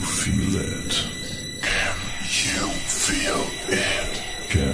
feel it?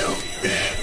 you in.